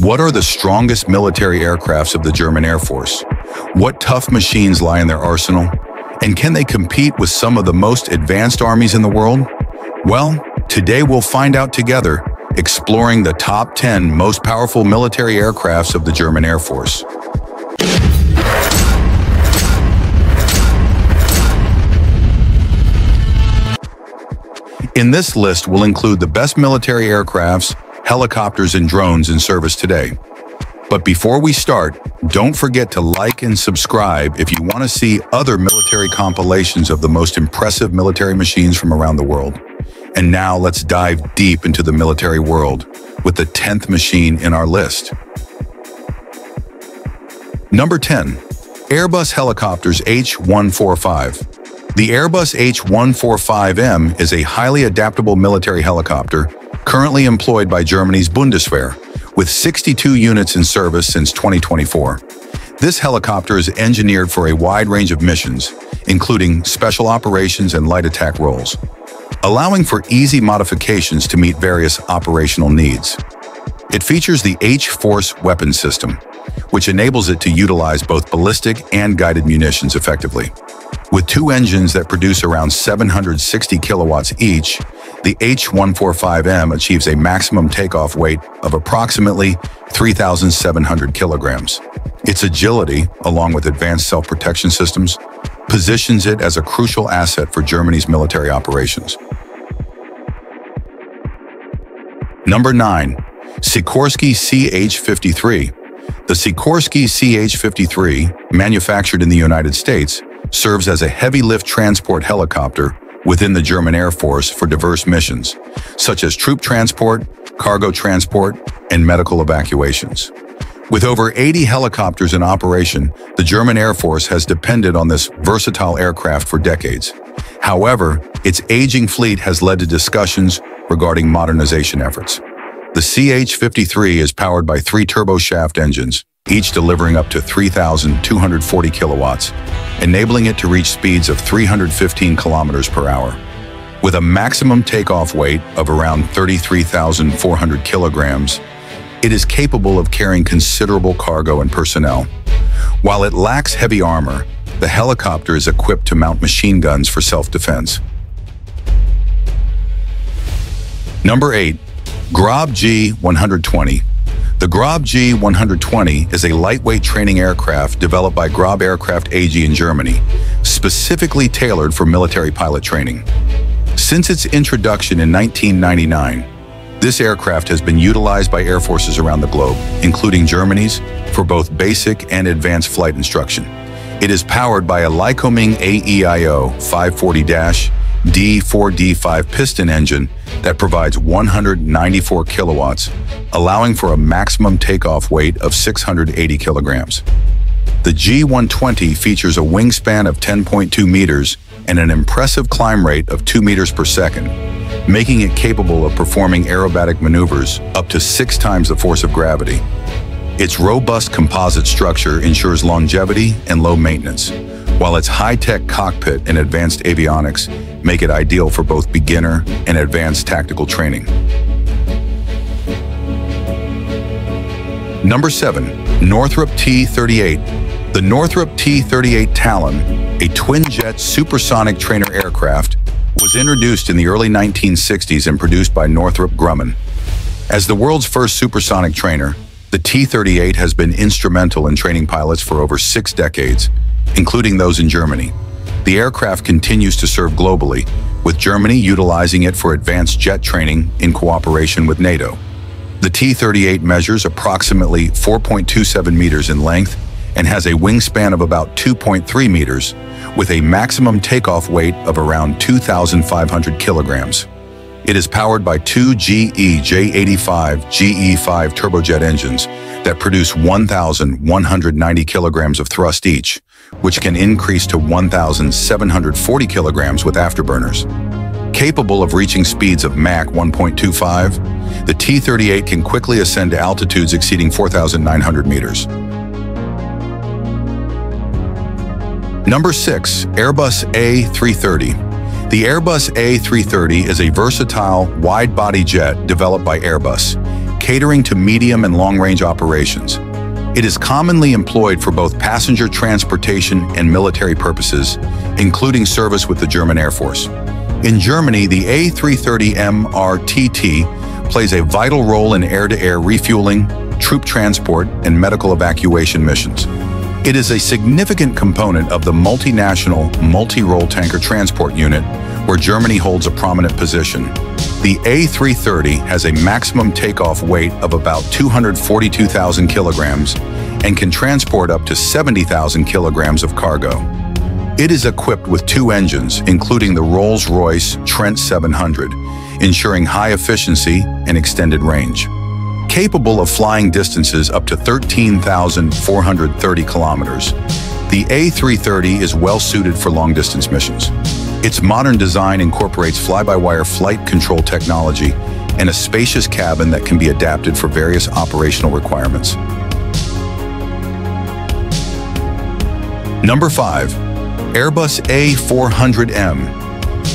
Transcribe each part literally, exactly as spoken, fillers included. What are the strongest military aircrafts of the German Air Force? What tough machines lie in their arsenal? And can they compete with some of the most advanced armies in the world? Well, today we'll find out together, exploring the top ten most powerful military aircrafts of the German Air Force. In this list, we'll include the best military aircrafts, helicopters, and drones in service today. But before we start, don't forget to like and subscribe if you want to see other military compilations of the most impressive military machines from around the world. And now let's dive deep into the military world with the tenth machine in our list. Number ten, Airbus Helicopters H one forty-five. The Airbus H one forty-five M is a highly adaptable military helicopter currently employed by Germany's Bundeswehr, with sixty-two units in service since twenty twenty-four. This helicopter is engineered for a wide range of missions, including special operations and light attack roles, allowing for easy modifications to meet various operational needs. It features the H-Force weapon system, which enables it to utilize both ballistic and guided munitions effectively. With two engines that produce around seven hundred sixty kilowatts each, the H one forty-five M achieves a maximum takeoff weight of approximately three thousand seven hundred kilograms. Its agility, along with advanced self-protection systems, positions it as a crucial asset for Germany's military operations. Number nine, Sikorsky C H fifty-three. The Sikorsky C H fifty-three, manufactured in the United States, serves as a heavy-lift transport helicopter within the German Air Force for diverse missions, such as troop transport, cargo transport, and medical evacuations. With over eighty helicopters in operation, the German Air Force has depended on this versatile aircraft for decades. However, its aging fleet has led to discussions regarding modernization efforts. The C H fifty-three is powered by three turboshaft engines, each delivering up to three thousand two hundred forty kilowatts, enabling it to reach speeds of three hundred fifteen kilometers per hour. With a maximum takeoff weight of around thirty-three thousand four hundred kilograms, it is capable of carrying considerable cargo and personnel. While it lacks heavy armor, the helicopter is equipped to mount machine guns for self-defense. Number eight, Grob G one twenty. The Grob G one twenty is a lightweight training aircraft developed by Grob Aircraft A G in Germany, specifically tailored for military pilot training. Since its introduction in nineteen ninety-nine, this aircraft has been utilized by air forces around the globe, including Germany's, for both basic and advanced flight instruction. It is powered by a Lycoming A E I O five forty D four D five piston engine that provides one hundred ninety-four kilowatts, allowing for a maximum takeoff weight of six hundred eighty kilograms. The G one twenty features a wingspan of ten point two meters and an impressive climb rate of two meters per second, making it capable of performing aerobatic maneuvers up to six times the force of gravity. Its robust composite structure ensures longevity and low maintenance, while its high-tech cockpit and advanced avionics make it ideal for both beginner and advanced tactical training. Number seven, Northrop T thirty-eight. The Northrop T thirty-eight Talon, a twin-jet supersonic trainer aircraft, was introduced in the early nineteen sixties and produced by Northrop Grumman. As the world's first supersonic trainer, the T thirty-eight has been instrumental in training pilots for over six decades, including those in Germany. The aircraft continues to serve globally, with Germany utilizing it for advanced jet training in cooperation with NATO. The T thirty-eight measures approximately four point two seven meters in length and has a wingspan of about two point three meters, with a maximum takeoff weight of around two thousand five hundred kilograms. It is powered by two G E J eighty-five G E five turbojet engines that produce one thousand one hundred ninety kilograms of thrust each, which can increase to one thousand seven hundred forty kilograms with afterburners. Capable of reaching speeds of Mach one point two five, the T thirty-eight can quickly ascend to altitudes exceeding four thousand nine hundred meters. Number six, Airbus A three thirty. The Airbus A three thirty is a versatile, wide-body jet developed by Airbus, catering to medium and long-range operations. It is commonly employed for both passenger transportation and military purposes, including service with the German Air Force. In Germany, the A three thirty M R T T plays a vital role in air-to-air refueling, troop transport, and medical evacuation missions. It is a significant component of the multinational multi-role tanker transport unit, where Germany holds a prominent position. The A three thirty has a maximum takeoff weight of about two hundred forty-two thousand kilograms and can transport up to seventy thousand kilograms of cargo. It is equipped with two engines, including the Rolls-Royce Trent seven hundred, ensuring high efficiency and extended range. Capable of flying distances up to thirteen thousand four hundred thirty kilometers, the A three thirty is well-suited for long-distance missions. Its modern design incorporates fly-by-wire flight control technology and a spacious cabin that can be adapted for various operational requirements. Number five. Airbus A four hundred M.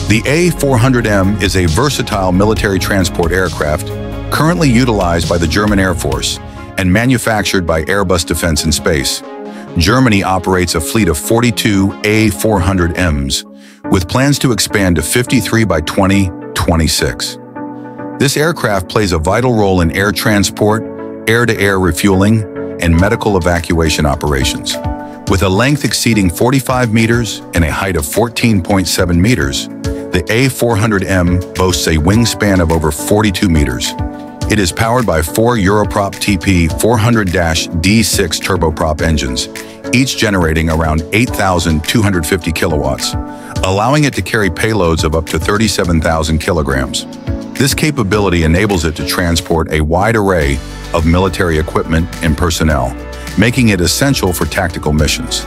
The A four hundred M is a versatile military transport aircraft currently utilized by the German Air Force and manufactured by Airbus Defence and Space. Germany operates a fleet of forty-two A four hundred Ms with plans to expand to fifty-three by twenty twenty-six. This aircraft plays a vital role in air transport, air-to-air refueling, and medical evacuation operations. With a length exceeding forty-five meters and a height of fourteen point seven meters, the A four hundred M boasts a wingspan of over forty-two meters. It is powered by four Europrop T P four hundred D six turboprop engines, each generating around eight thousand two hundred fifty kilowatts, allowing it to carry payloads of up to thirty-seven thousand kilograms. This capability enables it to transport a wide array of military equipment and personnel, making it essential for tactical missions.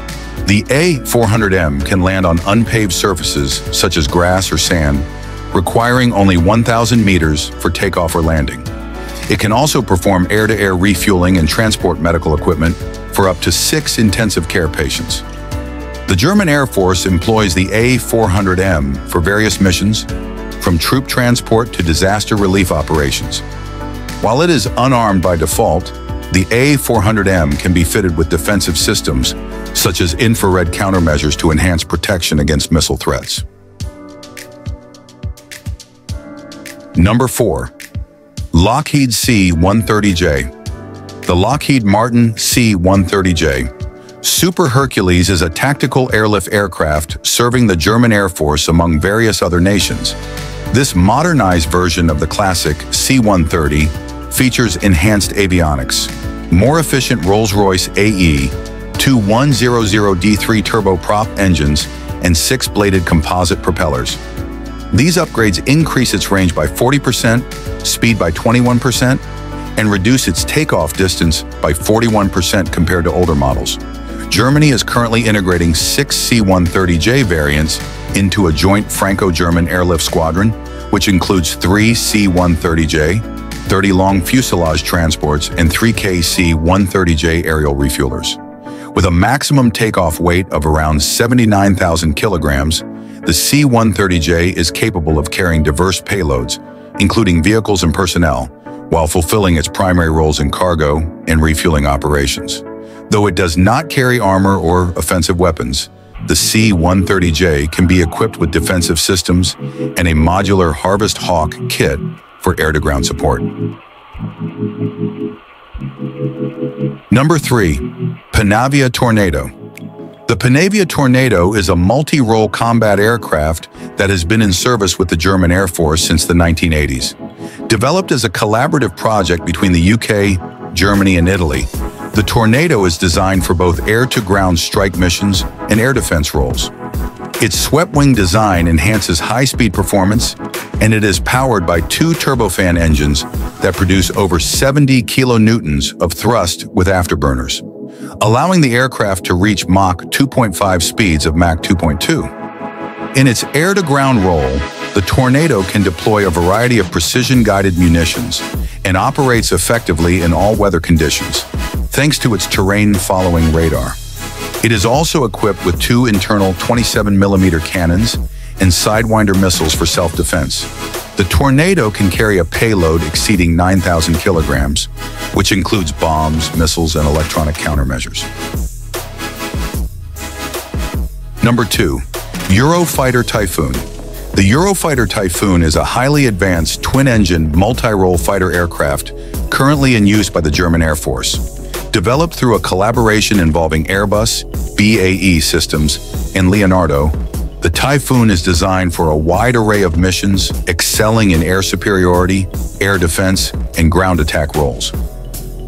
The A four hundred M can land on unpaved surfaces such as grass or sand, requiring only one thousand meters for takeoff or landing. It can also perform air-to-air refueling and transport medical equipment for up to six intensive care patients. The German Air Force employs the A four hundred M for various missions, from troop transport to disaster relief operations. While it is unarmed by default, the A four hundred M can be fitted with defensive systems, such as infrared countermeasures to enhance protection against missile threats. Number four. Lockheed C one thirty J. The Lockheed Martin C one thirty J. Super Hercules is a tactical airlift aircraft serving the German Air Force among various other nations. This modernized version of the classic C one thirty features enhanced avionics, more efficient Rolls-Royce A E twenty-one hundred D three turboprop engines, and six-bladed composite propellers. These upgrades increase its range by forty percent, speed by twenty-one percent, and reduce its takeoff distance by forty-one percent compared to older models. Germany is currently integrating six C one thirty J variants into a joint Franco-German airlift squadron, which includes three C one thirty J, thirty long fuselage transports, and three K C one thirty J aerial refuelers. With a maximum takeoff weight of around seventy-nine thousand kilograms, the C one thirty J is capable of carrying diverse payloads, including vehicles and personnel, while fulfilling its primary roles in cargo and refueling operations. Though it does not carry armor or offensive weapons, the C one thirty J can be equipped with defensive systems and a modular Harvest Hawk kit for air-to-ground support. Number three. Panavia Tornado. The Panavia Tornado is a multi-role combat aircraft that has been in service with the German Air Force since the nineteen eighties. Developed as a collaborative project between the U K, Germany, and Italy, the Tornado is designed for both air-to-ground strike missions and air defense roles. Its swept-wing design enhances high-speed performance, and it is powered by two turbofan engines that produce over seventy kilonewtons of thrust with afterburners, allowing the aircraft to reach Mach two point five speeds of Mach two point two. In its air-to-ground role, the Tornado can deploy a variety of precision-guided munitions and operates effectively in all weather conditions, thanks to its terrain-following radar. It is also equipped with two internal twenty-seven millimeter cannons and Sidewinder missiles for self-defense. The Tornado can carry a payload exceeding nine thousand kilograms, which includes bombs, missiles, and electronic countermeasures. Number two, Eurofighter Typhoon. The Eurofighter Typhoon is a highly advanced twin-engine multi-role fighter aircraft currently in use by the German Air Force. Developed through a collaboration involving Airbus, B A E Systems, and Leonardo, the Typhoon is designed for a wide array of missions, excelling in air superiority, air defense, and ground attack roles.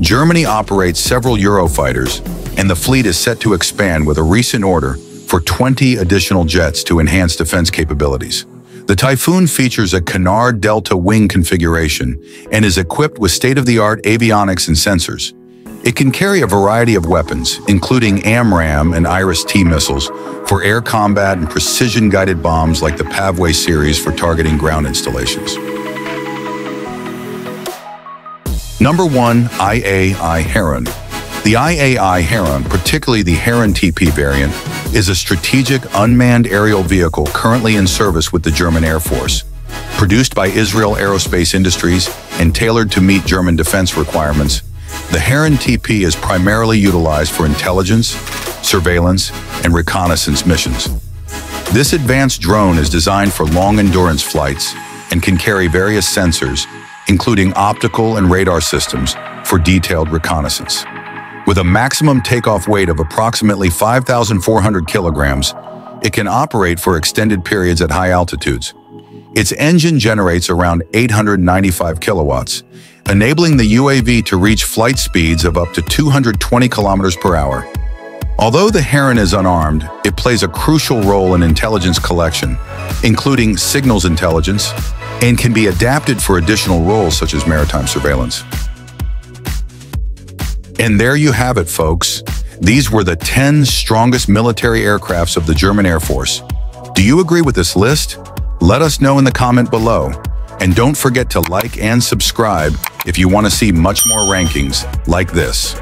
Germany operates several Eurofighters, and the fleet is set to expand with a recent order for twenty additional jets to enhance defense capabilities. The Typhoon features a canard delta wing configuration and is equipped with state-of-the-art avionics and sensors. It can carry a variety of weapons, including AMRAAM and IRIS-T missiles for air combat and precision-guided bombs like the Paveway series for targeting ground installations. Number one, I A I Heron. The I A I Heron, particularly the Heron T P variant, is a strategic unmanned aerial vehicle currently in service with the German Air Force. Produced by Israel Aerospace Industries and tailored to meet German defense requirements, the Heron T P is primarily utilized for intelligence, surveillance, and reconnaissance missions. This advanced drone is designed for long-endurance flights and can carry various sensors, including optical and radar systems, for detailed reconnaissance. With a maximum takeoff weight of approximately five thousand four hundred kilograms, it can operate for extended periods at high altitudes. Its engine generates around eight hundred ninety-five kilowatts, enabling the U A V to reach flight speeds of up to two hundred twenty kilometers per hour. Although the Heron is unarmed, it plays a crucial role in intelligence collection, including signals intelligence, and can be adapted for additional roles such as maritime surveillance. And there you have it, folks. These were the ten strongest military aircrafts of the German Air Force. Do you agree with this list? Let us know in the comment below. And don't forget to like and subscribe if you want to see much more rankings like this.